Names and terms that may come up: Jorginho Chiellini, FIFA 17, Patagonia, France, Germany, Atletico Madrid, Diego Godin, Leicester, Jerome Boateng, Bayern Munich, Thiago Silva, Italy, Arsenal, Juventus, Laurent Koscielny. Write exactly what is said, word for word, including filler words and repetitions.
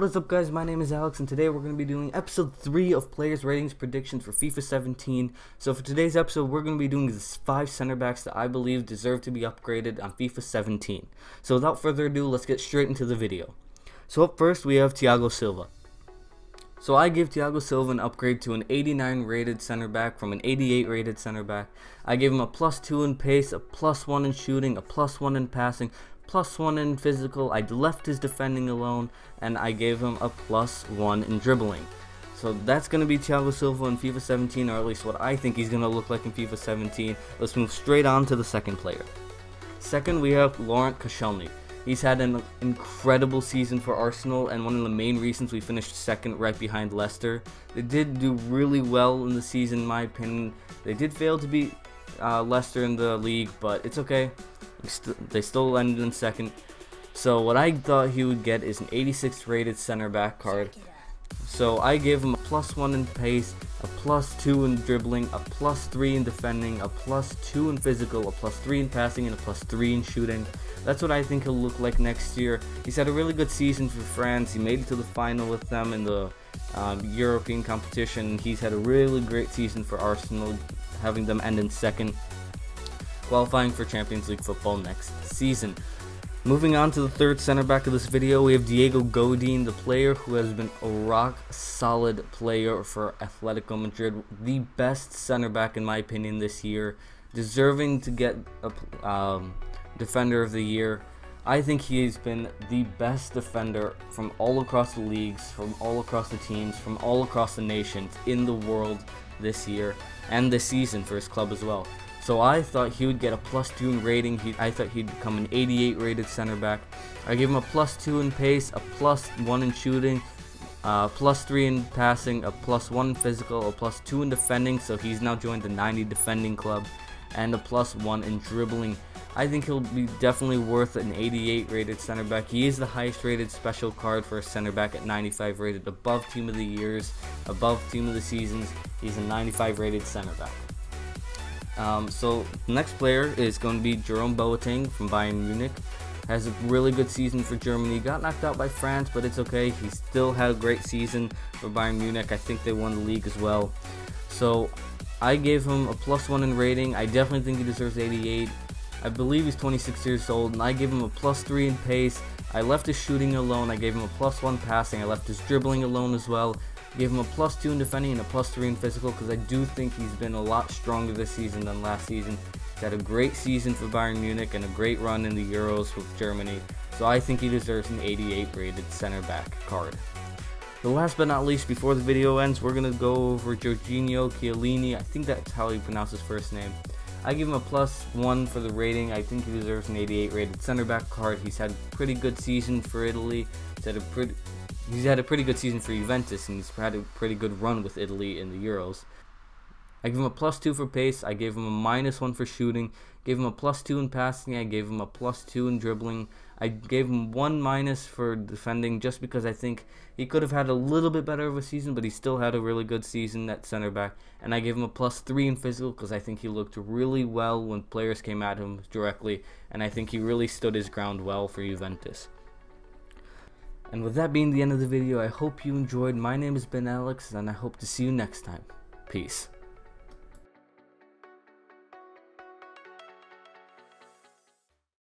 What is up, guys? My name is Alex, and today we're going to be doing episode three of players ratings predictions for FIFA seventeen. So for today's episode, we're going to be doing the five center backs that I believe deserve to be upgraded on FIFA seventeen. So without further ado, let's get straight into the video. So up first, we have Thiago Silva. So I give Thiago Silva an upgrade to an eighty-nine rated center back from an eighty-eight rated center back. I gave him a plus two in pace, a plus one in shooting, a plus one in passing, plus one in physical. I left his defending alone, and I gave him a plus one in dribbling. So that's going to be Thiago Silva in FIFA seventeen, or at least what I think he's going to look like in FIFA seventeen. Let's move straight on to the second player. Second, we have Laurent Koscielny. He's had an incredible season for Arsenal, and one of the main reasons we finished second right behind Leicester. They did do really well in the season, in my opinion. They did fail to beat uh, Leicester in the league, but it's okay. St they still ended in second. So what I thought he would get is an eighty-six rated center back card. So I gave him a plus one in pace, a plus two in dribbling, a plus three in defending, a plus two in physical, a plus three in passing, and a plus three in shooting. That's what I think he'll look like next year. He's had a really good season for France. He made it to the final with them in the um, European competition. He's had a really great season for Arsenal, having them end in second, qualifying for Champions League football next season. Moving on to the third center back of this video, we have Diego Godin, the player who has been a rock solid player for Atletico Madrid, the best center back in my opinion this year, deserving to get a um, defender of the year. I think he has been the best defender from all across the leagues, from all across the teams, from all across the nations in the world this year and this season for his club as well. So I thought he would get a plus two in rating. He, I thought he'd become an eighty-eight rated center back. I gave him a plus two in pace, a plus one in shooting, a plus three in passing, a plus one in physical, a plus two in defending. So he's now joined the ninety defending club, and a plus one in dribbling. I think he'll be definitely worth an eighty-eight rated center back. He is the highest rated special card for a center back at ninety-five rated, above team of the years, above team of the seasons. He's a ninety-five rated center back. Um, so the next player is going to be Jerome Boateng from Bayern Munich. Has a really good season for Germany. Got knocked out by France, but it's okay. He still had a great season for Bayern Munich. I think they won the league as well. So I gave him a plus one in rating. I definitely think he deserves eighty-eight. I believe he's twenty-six years old, and I gave him a plus three in pace. I left his shooting alone. I gave him a plus one passing. I left his dribbling alone as well. Gave him a plus two in defending and a plus three in physical, because I do think he's been a lot stronger this season than last season. He's had a great season for Bayern Munich and a great run in the Euros with Germany. So I think he deserves an eighty-eight rated center back card. The last but not least, before the video ends, we're going to go over Jorginho Chiellini. I think that's how he pronounced his first name. I give him a plus one for the rating. I think he deserves an eighty-eight rated center back card. He's had a pretty good season for Italy. He's had a pretty He's had a pretty good season for Juventus, and he's had a pretty good run with Italy in the Euros. I gave him a plus two for pace. I gave him a minus one for shooting. Gave him a plus two in passing. I gave him a plus two in dribbling. I gave him one minus for defending, just because I think he could have had a little bit better of a season, but he still had a really good season at center back. And I gave him a plus three in physical, because I think he looked really well when players came at him directly, and I think he really stood his ground well for Juventus. And with that being the end of the video, I hope you enjoyed. My name has been Alex, and I hope to see you next time. Peace.